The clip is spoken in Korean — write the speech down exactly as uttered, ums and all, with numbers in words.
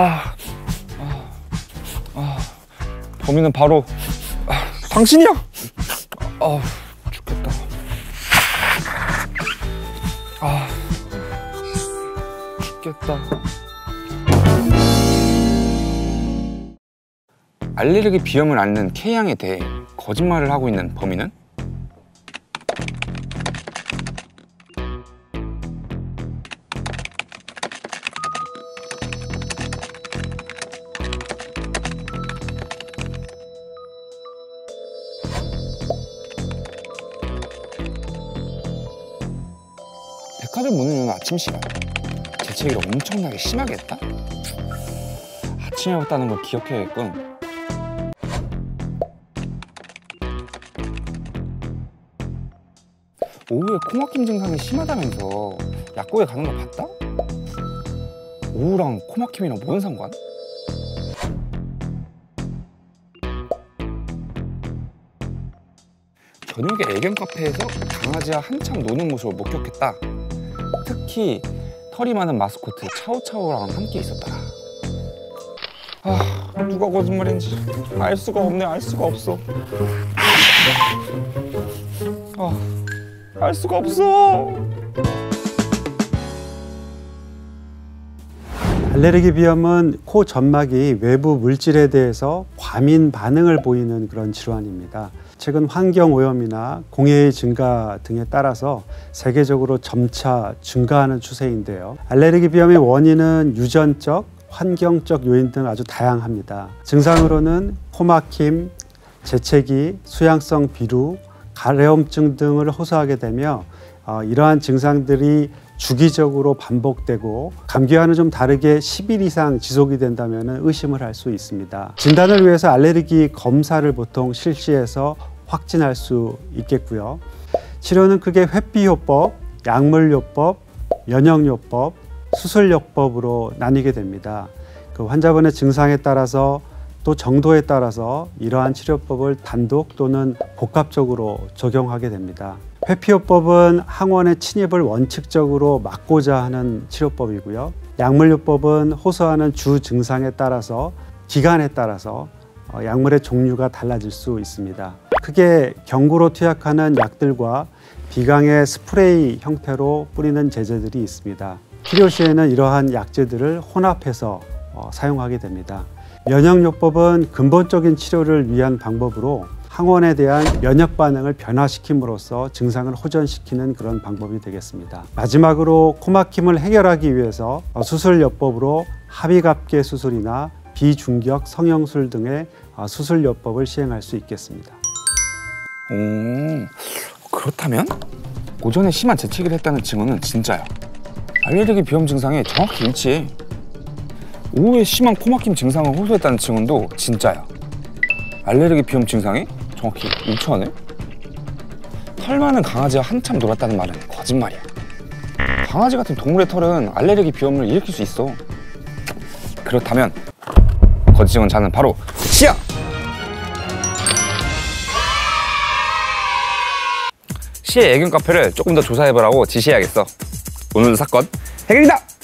아, 아, 아. 범인은 바로 아, 당신이야. 아, 죽겠다. 아, 죽겠다. 알레르기 비염을 앓는 K양에 대해 거짓말을 하고 있는 범인은? 백화점 문을 여는 아침 시간, 재채기를 엄청나게 심하게 했다? 아침이었다는 걸 기억해야겠군. 오후에 코막힘 증상이 심하다면서 약국에 가는 거 봤다? 오후랑 코막힘이랑 뭔 상관? 저녁에 애견 카페에서 강아지와 한참 노는 모습을 목격했다. 특히 털이 많은 마스코트 차오차오랑 함께 있었다. 아, 누가 거짓말인지 알 수가 없네. 알 수가 없어. 아. 알 수가 없어. 알레르기 비염은 코 점막이 외부 물질에 대해서 과민 반응을 보이는 그런 질환입니다. 최근 환경 오염이나 공해의 증가 등에 따라서 세계적으로 점차 증가하는 추세인데요. 알레르기 비염의 원인은 유전적, 환경적 요인 등 아주 다양합니다. 증상으로는 코막힘, 재채기, 수양성 비루, 가려움증 등을 호소하게 되며 어, 이러한 증상들이 주기적으로 반복되고 감기와는 좀 다르게 십 일 이상 지속이 된다면 의심을 할 수 있습니다. 진단을 위해서 알레르기 검사를 보통 실시해서 확진할 수 있겠고요. 치료는 크게 회피요법, 약물요법, 면역요법, 수술요법으로 나뉘게 됩니다. 그 환자분의 증상에 따라서 또 정도에 따라서 이러한 치료법을 단독 또는 복합적으로 적용하게 됩니다. 회피요법은 항원의 침입을 원칙적으로 막고자 하는 치료법이고요. 약물요법은 호소하는 주 증상에 따라서 기간에 따라서 약물의 종류가 달라질 수 있습니다. 크게 경구로 투약하는 약들과 비강의 스프레이 형태로 뿌리는 제제들이 있습니다. 치료 시에는 이러한 약제들을 혼합해서 사용하게 됩니다. 면역요법은 근본적인 치료를 위한 방법으로 항원에 대한 면역 반응을 변화시킴으로써 증상을 호전시키는 그런 방법이 되겠습니다. 마지막으로 코막힘을 해결하기 위해서 수술요법으로 하비갑개 수술이나 비중격 성형술 등의 수술요법을 시행할 수 있겠습니다. 음, 그렇다면 오전에 심한 재채기를 했다는 증언은 진짜야. 알레르기 비염 증상에 정확히 일치해. 오후에 심한 코막힘 증상을 호소했다는 증언도 진짜야. 알레르기 비염 증상에 정확히 일치하네. 털 많은 강아지와 한참 놀았다는 말은 거짓말이야. 강아지 같은 동물의 털은 알레르기 비염을 일으킬 수 있어. 그렇다면 거짓 증언자는 바로 시야! 시의 애견 카페를 조금 더 조사해보라고 지시해야겠어. 오늘 사건 해결이다!